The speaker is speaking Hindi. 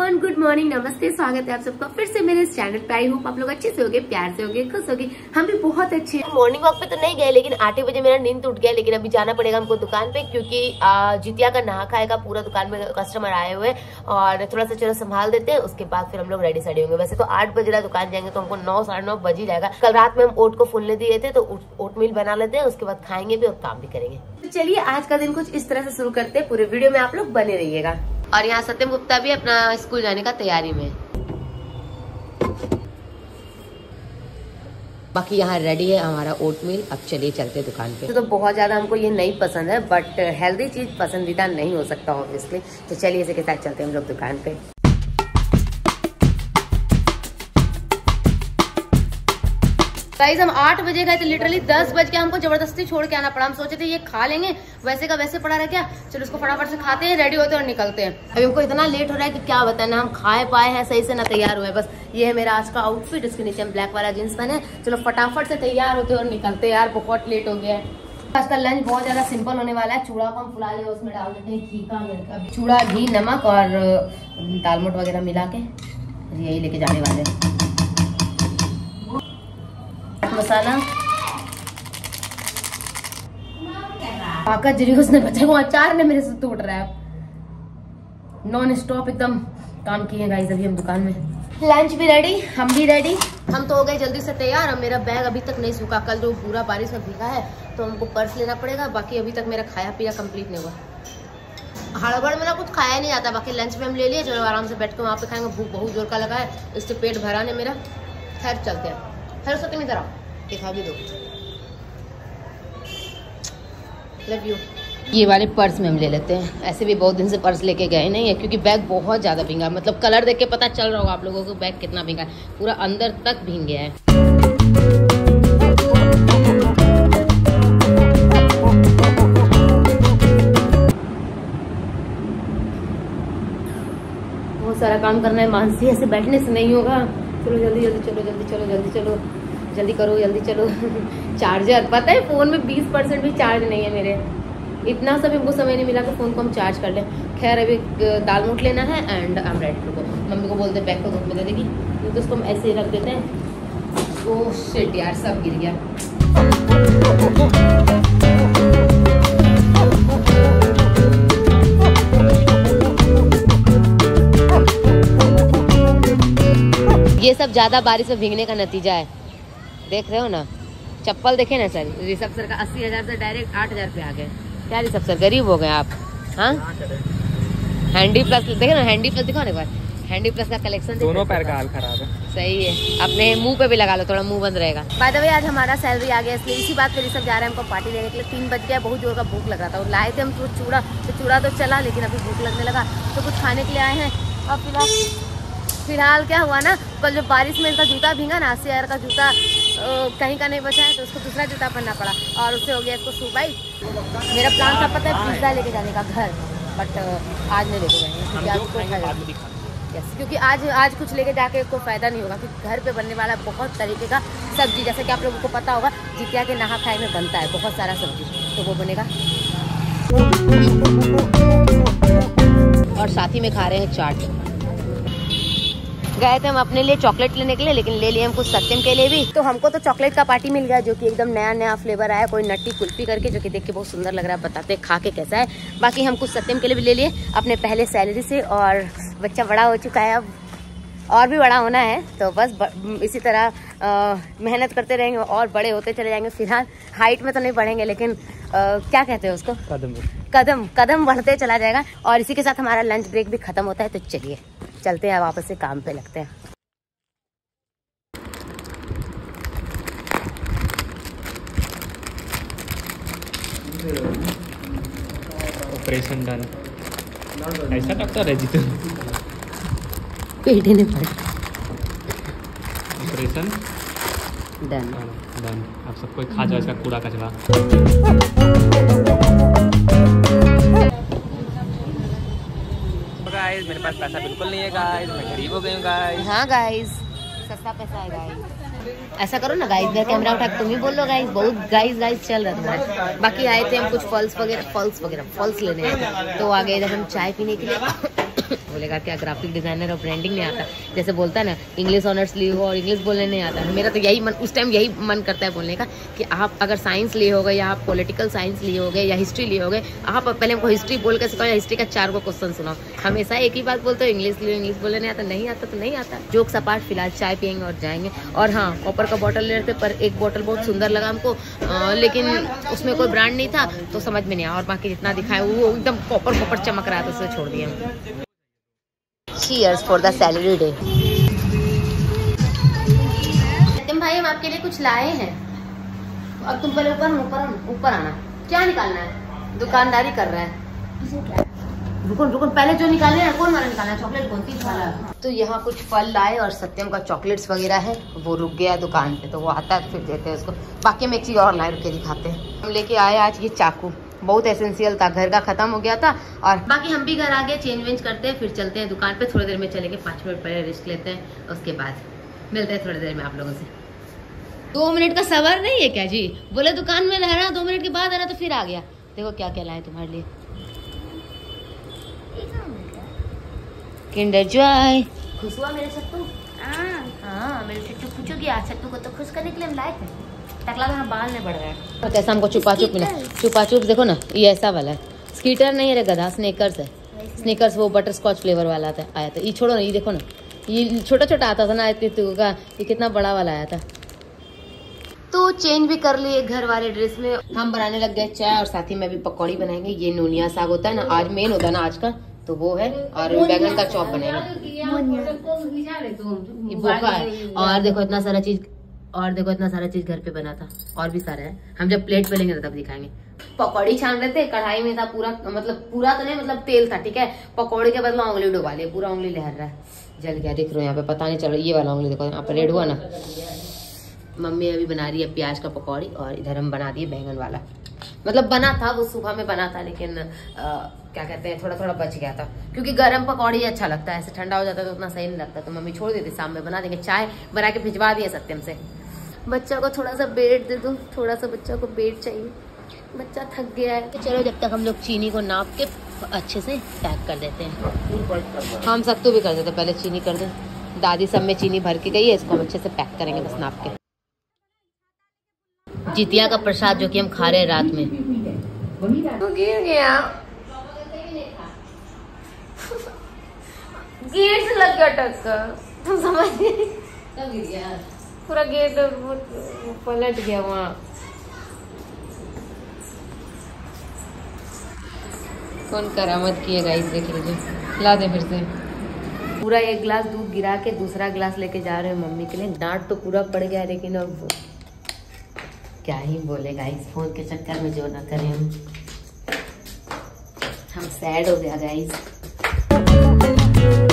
एवरीवन, गुड मॉर्निंग, नमस्ते, स्वागत है आप सबका फिर से मेरे इस चैनल पे। आई होप आप लोग अच्छे से होंगे, प्यार से होंगे, खुश होंगे। हम भी बहुत अच्छे हैं। मॉर्निंग वॉक पे तो नहीं गए, लेकिन 8 बजे मेरा नींद टूट गया। लेकिन अभी जाना पड़ेगा हमको दुकान पे, क्योंकि जितिया का नहा खाएगा, पूरा दुकान में कस्टमर आए हुए, और थोड़ा सा चलो संभाल देते हैं, उसके बाद फिर हम लोग रेडी साड़ी होंगे। वैसे तो 8 बजे ना दुकान जाएंगे तो हमको 9 साढ़े 9 बज ही जाएगा। कल रात में हम ओट को फूलने दिए थे, तो ओट मील बना लेते हैं, उसके बाद खाएंगे भी और काम भी करेंगे। तो चलिए आज का दिन कुछ इस तरह से शुरू करते हैं। पूरे वीडियो में आप लोग बने रहिएगा। और यहाँ सत्यम गुप्ता भी अपना स्कूल जाने का तैयारी में, बाकी यहाँ रेडी है हमारा ओटमील। अब चलिए चलते दुकान पे। तो बहुत ज्यादा हमको ये नहीं पसंद है, बट हेल्दी चीज पसंदीदा नहीं हो सकता ऑब्वियसली। तो चलिए इसी के साथ चलते हम लोग दुकान पे। गाइस, हम 8 बजे गए थे, लिटरली 10 बज के हमको जबरदस्ती छोड़ के आना पड़ा। हम सोचे थे ये खा लेंगे, वैसे का वैसे पड़ा रह गया, चलो उसको फटाफट से खाते हैं, रेडी होते हैं और निकलते हैं। अभी हमको इतना लेट हो रहा है कि क्या बताएं, ना हम खाए पाए हैं सही से, ना तैयार हुए। बस ये है मेरा आज का आउटफिट, इसके नीचे हम ब्लैक वाला जीन्स पहने। चलो फटाफट से तैयार होते और निकलते हैं यार, बहुत लेट हो गया है। आज का लंच बहुत ज्यादा सिंपल होने वाला है। चूड़ा को हम फुला लेंगे, उसमें डाल देते हैं घी का मिर्च, चूड़ा, घी, नमक और दाल मोट वगैरह मिला के यही लेके जाने वाले हैं। मसाला पाका जरियोस ने बच्चे को अचार ने मेरे से टूट रहा है। नॉन स्टॉप एकदम काम किए गाइस अभी हम दुकान में। लंच भी रेडी, हम भी रेडी। हम तो हो गए जल्दी से तैयार। और मेरा बैग अभी तक नहीं सूखा, कल जो पूरा बारिश में भीगा है, तो हमको पर्स लेना पड़ेगा। बाकी अभी तक मेरा खाया पिया कंप्लीट नहीं हुआ, हड़बड़ में ना कुछ खाया नहीं जाता। बाकी लंच में हम ले लिए, चलो आराम से बैठ के वहाँ पे खाएंगे। भूख बहुत जोर का लगा है, इससे पेट भरा नहीं मेरा। खैर चलते हैं, खैर सत्य में जरा दिखा भी दो। Love you. ये वाले पर्स में हम ले लेते हैं, ऐसे भी बहुत दिन से पर्स लेके गए नहीं है, क्योंकि बैग बहुत ज़्यादा भींगा। मतलब कलर देख के पता चल रहा होगा आप लोगों को बैग कितना भींगा है, पूरा अंदर तक भींग गया है। बहुत सारा काम करना है मानसी, ऐसे बैठने से नहीं होगा। चलो जल्दी जल्दी, चलो जल्दी, चलो जल्दी, चलो जल्दी करो, जल्दी चलो। चार्जर, पता है फ़ोन में 20% भी चार्ज नहीं है मेरे। इतना सब हमको समय नहीं मिला कि फ़ोन को हम चार्ज कर लें। खैर अभी दाल मोट लेना है एंड आमलेट को मम्मी को बोलते बैग को धूप में दे देगी, नहीं तो उसको हम ऐसे ही रख देते हैं। वो शिट यार, सब गिर गया। ये सब ज़्यादा बारिश में भीगने का नतीजा है, देख रहे हो ना। चप्पल देखे ना सर, रिषभ सर का 80,000 से डायरेक्ट 8,000 पे आ गए। क्या रिषभ सर गरीब हो गए आप, हाँ। हैंडी प्लस देखे ना, हैंडी प्लस दिखाओ ना एक बार, हैंडी प्लस का कलेक्शन। दोनों पैर का हाल खराब है। सही है, अपने मुंह पे भी लगा लो, थोड़ा मुंह बंद रहेगा। बाय द वे आज हमारा सैलरी आ गया, इसलिए इसी बात पे रिषभ जा रहे हैं हमको पार्टी देने के लिए। 3 बज गया, बहुत जोर का भूख लग रहा था। और लाए थे हम चूड़ा, तो चूड़ा तो चला, लेकिन अभी भूख लगने लगा, तो कुछ खाने के लिए आए हैं। और फिलहाल क्या हुआ ना, कल जो बारिश में इनका जूता भीगा ना, 80,000 का जूता कहीं का नहीं बचा है, तो उसको दूसरा जूता पहनना पड़ा। और उससे हो गया इसको सूबाई। मेरा प्लान था पता है पिज्जा लेके जाने का घर, बट आज नहीं लेके जाएंगे, क्योंकि आज कुछ लेके जाके कोई फ़ायदा नहीं होगा, क्योंकि घर पे बनने वाला बहुत तरीके का सब्जी, जैसे कि आप लोगों को पता होगा जितिया के नहा खाए में बनता है बहुत सारा सब्जी, तो वो बनेगा। और साथ ही में खा रहे हैं चाट। गए थे हम अपने लिए चॉकलेट लेने के लिए, लेकिन ले लिए हम कुछ सत्यम के लिए भी। तो हमको तो चॉकलेट का पार्टी मिल गया, जो कि एकदम नया नया फ्लेवर आया, कोई नट्टी कुल्फी करके, जो कि देख के बहुत सुंदर लग रहा है। बताते खा के कैसा है। बाकी हम कुछ सत्यम के लिए भी ले लिए अपने पहले सैलरी से, और बच्चा बड़ा हो चुका है, अब और भी बड़ा होना है, तो बस इसी तरह मेहनत करते रहेंगे और बड़े होते चले जाएंगे। फिलहाल हाइट में तो नहीं बढ़ेंगे, लेकिन क्या कहते हैं उसको, कदम बढ़ते चला जाएगा। और इसी के साथ हमारा लंच ब्रेक भी खत्म होता है, तो चलिए चलते हैं वापस से काम पे लगते हैं। Operation done. ऐसा डॉक्टर है जितने पेट ही नहीं पड़ा। Operation done done. आप सबको खा जाओ इसका कूड़ा कचरा। गाइस मेरे पास पैसा बिल्कुल नहीं है, गाइस मैं गरीब हो गई हूँ। गाइस हाँ, गाइस सस्ता पैसा है। गाइस ऐसा करो ना, गाइस इधर कैमरा उठा तुम ही बोल लो। गाइस बहुत गाइस चल रहा था। बाकी आए थे हम कुछ फल्स वगैरह लेने, तो आ गए इधर हम चाय पीने के लिए। बोलेगा क्या ग्राफिक डिजाइनर और ब्रांडिंग नहीं आता, जैसे बोलता है ना इंग्लिश ऑनर्स ली हो और इंग्लिश बोलने नहीं आता है। मेरा तो यही मन उस टाइम यही मन करता है बोलने का कि आप अगर साइंस लिए हो गए या आप पॉलिटिकल साइंस लिए हो गए या हिस्ट्री लिए हो गए, आप पहले हमको हिस्ट्री बोल कर सिखाओ या हिस्ट्री का 4 क्वेश्चन सुनाओ। हमेशा एक ही बात बोलते हो इंग्लिश लिए, इंग्लिश बोलने नहीं आता, नहीं आता तो नहीं आता। जोक्स अपार्ट फिलहाल चाय पियेंगे और जाएंगे। और हाँ कॉपर का बॉटल ले रहे थे पर एक बॉटल बहुत सुंदर लगा हमको, लेकिन उसमें कोई ब्रांड नहीं था तो समझ में नहीं आया और बाकी जितना दिखाया वो एकदम कॉपर कॉपर चमक रहा था, उसे छोड़ दिया। Cheers for the salary day। सत्यम भाई हम आपके लिए कुछ लाए हैं, अब तुम पहले ऊपर आना। क्या निकालना है? दुकानदारी कर रहा है। रुको पहले जो निकालना है, कौन वाला निकालना है? चॉकलेट कौन सी वाला? तो यहाँ कुछ फल लाए और सत्यम का चॉकलेट्स वगैरह है वो रुक गया दुकान पे, तो वो आता है फिर देते हैं उसको। बाकी में एक चीज़ और लाए, रुक के दिखाते हैं। हम लेके आए आज ये चाकू, बहुत एसेंशियल था, घर का खत्म हो गया था। और बाकी हम भी घर आ गए, चेंज वेंज करते हैं फिर चलते हैं दुकान पे। थोड़ी देर में चलेंगे, 5 मिनट पहले रेस्ट लेते हैं, उसके बाद मिलते हैं थोड़ी देर में आप लोगों से। 2 मिनट का सबर नहीं है क्या जी? बोले दुकान में रह रहा 2 मिनट के बाद आना, तो फिर आ गया। देखो क्या क्या लाए तुम्हारे लिए, किंडर जॉय। खुश हुआ मेरे सत्तू? हाँ मेरे सत्तू पूछोगी, आज सत्तू को तो खुश करने के लिए हम लाए थे। टकला तो बाल नहीं बढ़ रहा है। और कैसा हमको छुपा छुप मिला, छुपा छुप देखो ना, ये ऐसा वाला है, स्कीटर नहीं है गधा, स्नेकर्स है। स्नेकर्स वो बटर स्कॉच फ्लेवर वाला आता आया था। ये छोड़ो ना, ये देखो ना, ये छोटा छोटा आता था ना का, ये कितना बड़ा वाला आया था। तो चेंज भी कर लिए घर वाले ड्रेस में, हम बनाने लग गए चाय और साथ ही में भी पकौड़ी बनाएंगे। ये नूनिया साग होता है ना, आज मेन होता है ना आज का, तो वो है। और बैंगन का चॉप बनेगा। और देखो इतना सारा चीज, और देखो इतना सारा चीज घर पे बना था और भी सारा है। हम जब प्लेट पे लेंगे तब दिखाएंगे। पकौड़ी छान रहे थे, कढ़ाई में था पूरा, मतलब पूरा तो नहीं, मतलब तेल था ठीक है। पकौड़ी के बदला उंगली डुबा ली, पूरा उंगली लहर रहा है, जल गया। देख रहे हो यहाँ पे, पता नहीं चल रहा, ये वाला उंगली देखो यहाँ पे रेड हुआ ना। मम्मी अभी बना रही है प्याज का पकौड़ी और इधर हम बना दिए बैंगन वाला, मतलब बना था वो सुबह में बना था, लेकिन क्या कहते हैं थोड़ा थोड़ा बच गया था, क्योंकि गर्म पकौड़ी अच्छा लगता है, ऐसे ठंडा हो जाता है तो उतना सही नहीं लगता, तो मम्मी छोड़ देती, शाम में बना देंगे। चाय बना के भिजवा दिए सत्यम से। बच्चा को थोड़ा सा बेड दे दो, थोड़ा सा बच्चा को बेड चाहिए, बच्चा थक गया है। चलो जब तक हम लोग चीनी को नाप के अच्छे से पैक कर देते हैं, हम सत्तू भी कर देते, पहले चीनी कर दो। दादी सब में चीनी भर के गई है, इसको हम अच्छे से पैक करेंगे बस नाप के। जितिया का प्रसाद जो कि हम खा रहे हैं रात में, गिर गया, गेट से लग गया टक्कर, तुम समझ गए, पूरा गेट पलट गया वहाँ। कौन करामत किए गाइस, देख लीजिए, ला दे फिर से। पूरा एक गिलास दूध गिरा के दूसरा गिलास लेके जा रहे हैं मम्मी के लिए। डांट तो पूरा पड़ गया, लेकिन अब क्या ही बोले गाइस, फोन के चक्कर में जो ना करें हम सैड हो गया गाइस।